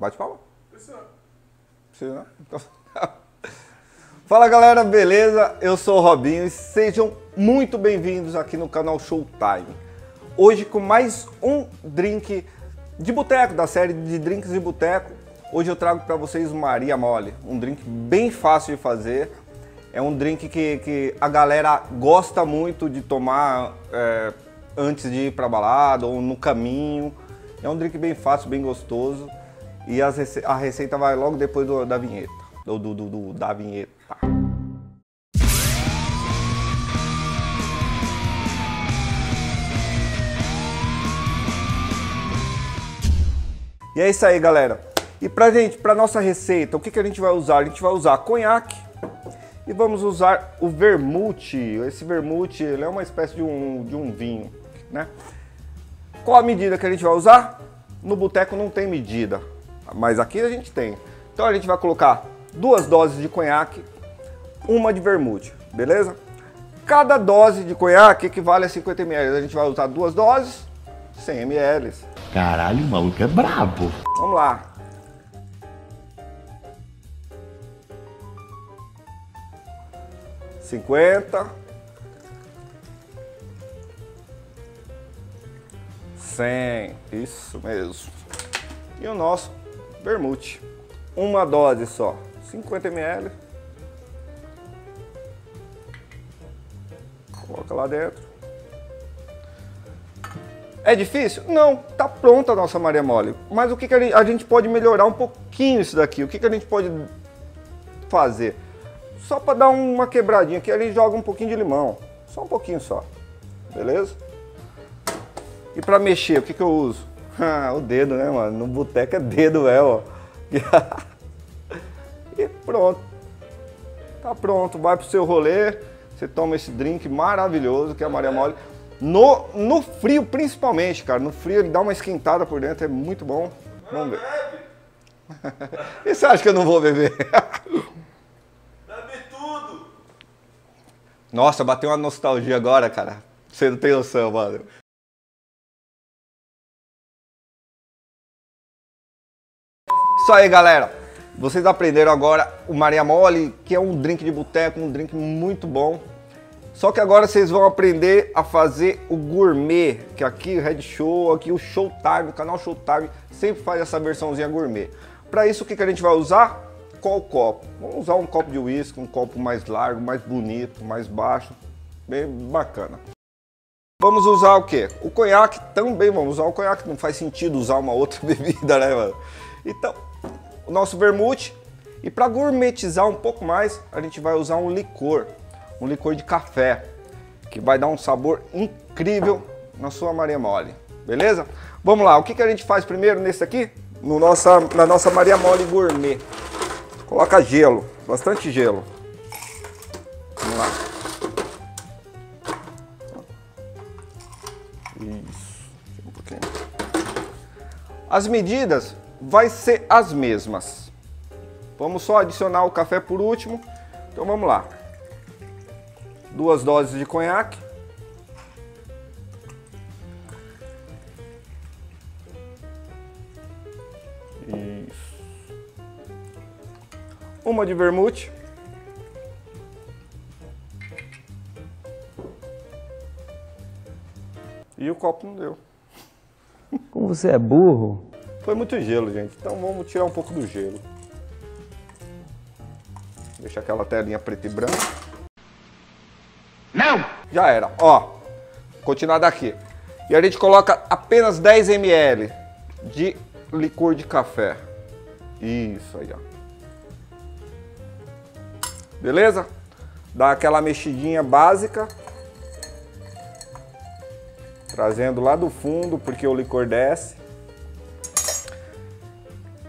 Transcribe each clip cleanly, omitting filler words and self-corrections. Bate palma? Precisa não? Então, tá. Fala galera, beleza? Eu sou o Robinho e sejam muito bem-vindos aqui no canal Showtime. Hoje com mais um drink de boteco, da série de drinks de boteco. Hoje eu trago para vocês Maria Mole, um drink bem fácil de fazer. É um drink que a galera gosta muito de tomar antes de ir para balada ou no caminho. É um drink bem fácil, bem gostoso. E a receita vai logo depois da vinheta. Ou da vinheta. E é isso aí, galera. E pra nossa receita, o que a gente vai usar? A gente vai usar conhaque e vamos usar o vermute. Esse vermute, ele é uma espécie de um vinho, né? Qual a medida que a gente vai usar? No boteco não tem medida, mas aqui a gente tem. Então a gente vai colocar 2 doses de conhaque, 1 de vermute, beleza? Cada dose de conhaque equivale a 50 ml. A gente vai usar 2 doses, 100 ml. Caralho, o maluco é brabo. Vamos lá. $50, $100, isso mesmo. E o nosso vermute, 1 dose só, 50 ml. Coloca lá dentro. É difícil? Não, tá pronta a nossa Maria Mole. Mas o que a gente pode melhorar um pouquinho isso daqui? O que a gente pode fazer? Só para dar uma quebradinha aqui, a gente joga um pouquinho de limão. Só um pouquinho só, beleza? E para mexer, o que eu uso? O dedo, né, mano? No boteco é dedo, ó. E pronto. Tá pronto, vai pro seu rolê. Você toma esse drink maravilhoso que é a Maria Mole. No frio, principalmente, cara. No frio ele dá uma esquentada por dentro, é muito bom. Vamos ver. E você acha que eu não vou beber? Nossa, bateu uma nostalgia agora, cara. Você não tem noção, mano. Isso aí, galera. Vocês aprenderam agora o Maria Mole, que é um drink de boteco, um drink muito bom. Só que agora vocês vão aprender a fazer o gourmet, que aqui o Red Show, aqui o Showtime, o canal Showtime sempre faz essa versãozinha gourmet. Para isso, o que a gente vai usar? Qual copo? Vamos usar um copo de uísque, um copo mais largo, mais bonito, mais baixo, bem bacana. Vamos usar o que? O conhaque também, vamos usar o conhaque, não faz sentido usar uma outra bebida, né, mano? Então, o nosso vermute. E para gourmetizar um pouco mais, a gente vai usar um licor de café, que vai dar um sabor incrível na sua Maria Mole, beleza? Vamos lá, o que a gente faz primeiro nesse aqui? Na nossa Maria Mole gourmet. Coloca gelo, bastante gelo. Vamos lá. Isso. Um pouquinho. As medidas vai ser as mesmas. Vamos só adicionar o café por último. Então vamos lá. 2 doses de conhaque. Isso. 1 de vermute. E o copo não deu. Como você é burro? Foi muito gelo, gente. Então vamos tirar um pouco do gelo. Deixa aquela telinha preta e branca. Não! Já era. Ó, continuar daqui. E a gente coloca apenas 10 ml de licor de café. Isso aí, ó. Beleza? Dá aquela mexidinha básica. Trazendo lá do fundo, porque o licor desce.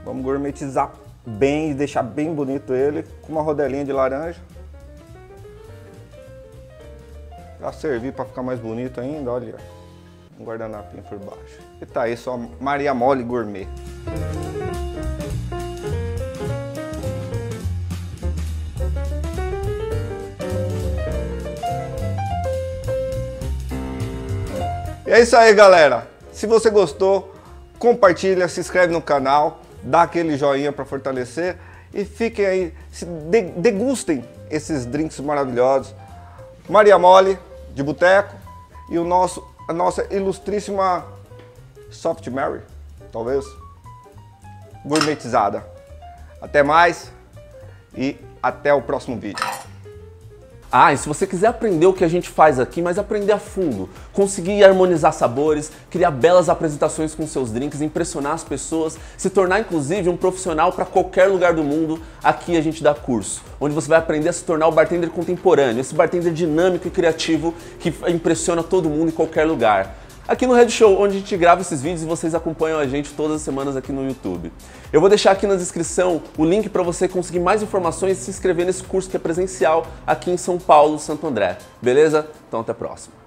Vamos gourmetizar bem, deixar bem bonito ele. Com uma rodelinha de laranja. Pra servir, pra ficar mais bonito ainda, olha. Um guardanapinho por baixo. E tá aí, só Maria Mole gourmet. É isso aí, galera. Se você gostou, compartilha, se inscreve no canal. dá aquele joinha para fortalecer e fiquem aí, degustem esses drinks maravilhosos. Maria Mole de Boteco e a nossa ilustríssima Soft Mary, talvez, gourmetizada. Até mais e até o próximo vídeo. Ah, e se você quiser aprender o que a gente faz aqui, mas aprender a fundo, conseguir harmonizar sabores, criar belas apresentações com seus drinks, impressionar as pessoas, se tornar inclusive um profissional para qualquer lugar do mundo, aqui a gente dá curso, onde você vai aprender a se tornar o bartender contemporâneo, esse bartender dinâmico e criativo que impressiona todo mundo em qualquer lugar. Aqui no Red Show, onde a gente grava esses vídeos e vocês acompanham a gente todas as semanas aqui no YouTube. Eu vou deixar aqui na descrição o link para você conseguir mais informações e se inscrever nesse curso que é presencial aqui em São Paulo, Santo André. Beleza? Então até a próxima.